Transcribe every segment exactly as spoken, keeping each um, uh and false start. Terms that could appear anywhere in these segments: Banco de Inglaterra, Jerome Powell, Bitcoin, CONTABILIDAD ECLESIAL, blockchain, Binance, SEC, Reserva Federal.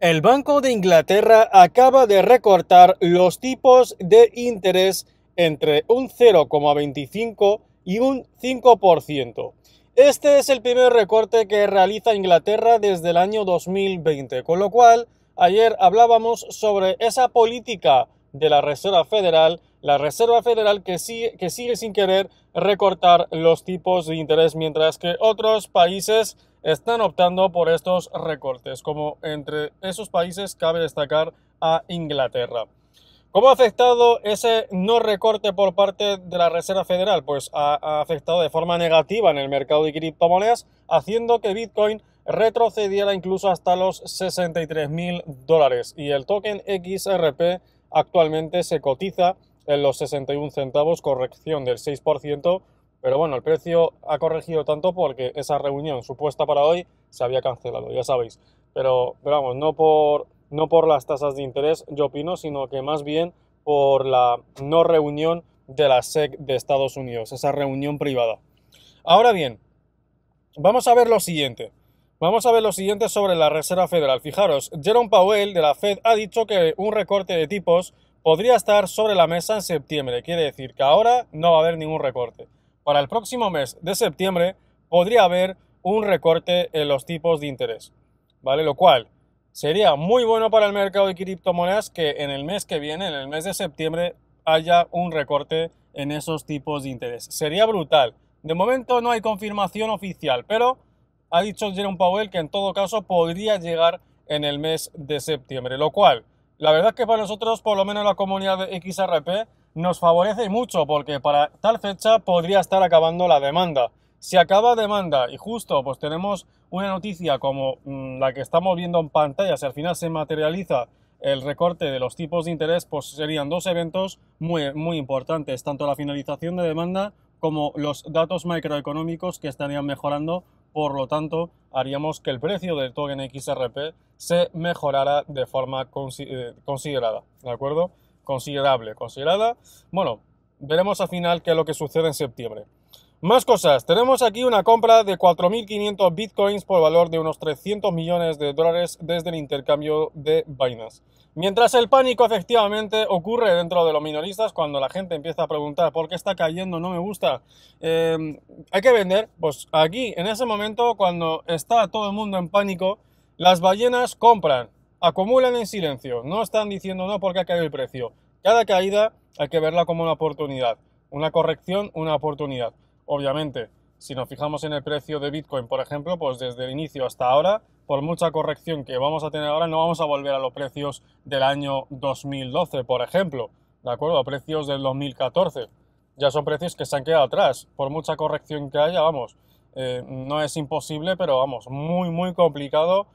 El Banco de Inglaterra acaba de recortar los tipos de interés entre un cero coma veinticinco y un cinco por ciento. Este es el primer recorte que realiza Inglaterra desde el año dos mil veinte, con lo cual ayer hablábamos sobre esa política de la Reserva Federal, la Reserva Federal que sigue, que sigue sin querer recortar los tipos de interés, mientras que otros países están optando por estos recortes, como entre esos países cabe destacar a Inglaterra. ¿Cómo ha afectado ese no recorte por parte de la Reserva Federal? Pues ha, ha afectado de forma negativa en el mercado de criptomonedas, haciendo que Bitcoin retrocediera incluso hasta los sesenta y tres mil dólares, y el token X R P actualmente se cotiza en los sesenta y un centavos, corrección del seis por ciento. Pero bueno, el precio ha corregido tanto porque esa reunión supuesta para hoy se había cancelado, ya sabéis. Pero, pero vamos, no por, no por las tasas de interés, yo opino, sino que más bien por la no reunión de la S E C de Estados Unidos, esa reunión privada. Ahora bien, vamos a ver lo siguiente. Vamos a ver lo siguiente sobre la Reserva Federal. Fijaros, Jerome Powell de la Fed ha dicho que un recorte de tipos podría estar sobre la mesa en septiembre. Quiere decir que ahora no va a haber ningún recorte. Para el próximo mes de septiembre podría haber un recorte en los tipos de interés, ¿vale? Lo cual sería muy bueno para el mercado de criptomonedas que en el mes que viene, en el mes de septiembre, haya un recorte en esos tipos de interés. Sería brutal. De momento no hay confirmación oficial, pero ha dicho Jerome Powell que en todo caso podría llegar en el mes de septiembre, lo cual, la verdad es que para nosotros, por lo menos la comunidad de X R P, nos favorece mucho porque para tal fecha podría estar acabando la demanda. Si acaba demanda y justo pues tenemos una noticia como mmm, la que estamos viendo en pantalla, si al final se materializa el recorte de los tipos de interés, pues serían dos eventos muy, muy importantes, tanto la finalización de demanda como los datos macroeconómicos que estarían mejorando. Por lo tanto, haríamos que el precio del token X R P se mejorara de forma considerada, ¿de acuerdo? Considerable, considerada. Bueno, veremos al final qué es lo que sucede en septiembre. Más cosas, tenemos aquí una compra de cuatro mil quinientos bitcoins por valor de unos trescientos millones de dólares desde el intercambio de Binance. Mientras el pánico efectivamente ocurre dentro de los minoristas, cuando la gente empieza a preguntar ¿por qué está cayendo? No me gusta, eh, hay que vender. Pues aquí, en ese momento, cuando está todo el mundo en pánico, las ballenas compran, acumulan en silencio, no están diciendo no porque ha caído el precio. Cada caída hay que verla como una oportunidad, una corrección, una oportunidad. Obviamente, si nos fijamos en el precio de Bitcoin, por ejemplo, pues desde el inicio hasta ahora, por mucha corrección que vamos a tener ahora, no vamos a volver a los precios del año dos mil doce, por ejemplo, ¿de acuerdo? A precios del dos mil catorce. Ya son precios que se han quedado atrás. Por mucha corrección que haya, vamos, eh, no es imposible, pero vamos, muy, muy complicado.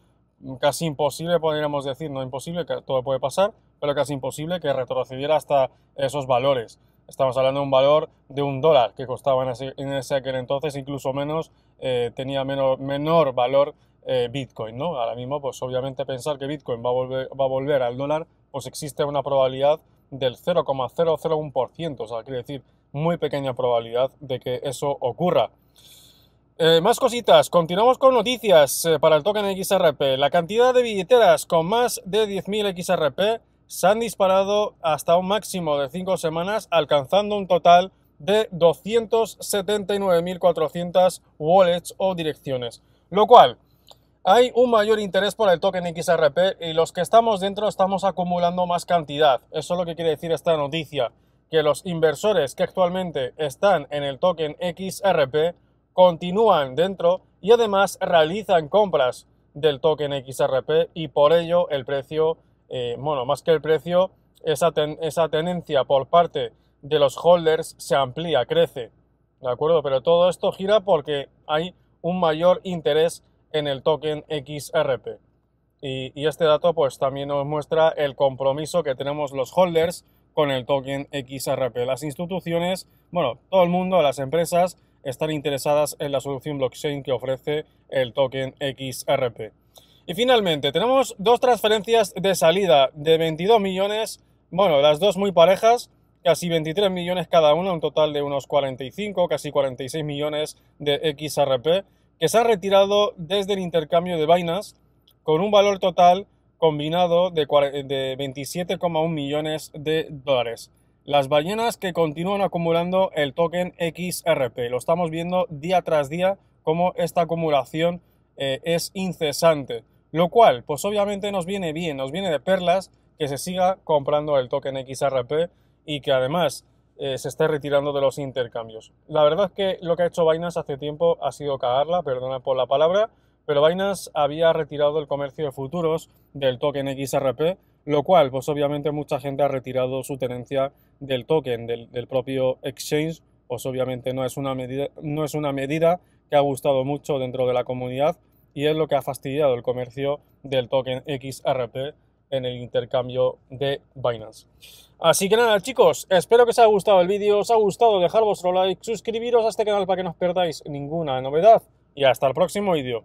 Casi imposible, podríamos decir, no imposible, que todo puede pasar, pero casi imposible que retrocediera hasta esos valores. Estamos hablando de un valor de un dólar que costaba en ese, en ese aquel entonces, incluso menos, eh, tenía menor, menor valor eh, Bitcoin, ¿no? Ahora mismo, pues obviamente pensar que Bitcoin va a volver, va a volver al dólar, pues existe una probabilidad del cero coma cero cero uno por ciento, o sea, quiere decir, muy pequeña probabilidad de que eso ocurra. Eh, más cositas, continuamos con noticias eh, para el token X R P. La cantidad de billeteras con más de diez mil X R P se han disparado hasta un máximo de cinco semanas, alcanzando un total de doscientas setenta y nueve mil cuatrocientas wallets o direcciones. Lo cual, hay un mayor interés por el token X R P y los que estamos dentro estamos acumulando más cantidad. Eso es lo que quiere decir esta noticia, que los inversores que actualmente están en el token X R P continúan dentro y además realizan compras del token X R P y por ello el precio, eh, bueno, más que el precio, esa, ten, esa tenencia por parte de los holders se amplía, crece, ¿de acuerdo? Pero todo esto gira porque hay un mayor interés en el token X R P y, y este dato pues también nos muestra el compromiso que tenemos los holders con el token X R P. Las instituciones, bueno, todo el mundo, las empresas, están interesadas en la solución blockchain que ofrece el token X R P. Y finalmente, tenemos dos transferencias de salida de veintidós millones, bueno, las dos muy parejas, casi veintitrés millones cada una, un total de unos cuarenta y cinco, casi cuarenta y seis millones de X R P, que se han retirado desde el intercambio de Binance, con un valor total combinado de veintisiete coma uno millones de dólares. Las ballenas que continúan acumulando el token X R P. Lo estamos viendo día tras día cómo esta acumulación eh, es incesante. Lo cual, pues obviamente nos viene bien, nos viene de perlas que se siga comprando el token X R P y que además eh, se esté retirando de los intercambios. La verdad es que lo que ha hecho Binance hace tiempo ha sido cagarla, perdona por la palabra, pero Binance había retirado el comercio de futuros del token X R P, lo cual, pues obviamente mucha gente ha retirado su tenencia del token, del, del propio exchange, pues obviamente no es, una medida, no es una medida que ha gustado mucho dentro de la comunidad y es lo que ha fastidiado el comercio del token X R P en el intercambio de Binance. Así que nada, chicos, espero que os haya gustado el vídeo, os ha gustado, dejar vuestro like, suscribiros a este canal para que no os perdáis ninguna novedad y hasta el próximo vídeo.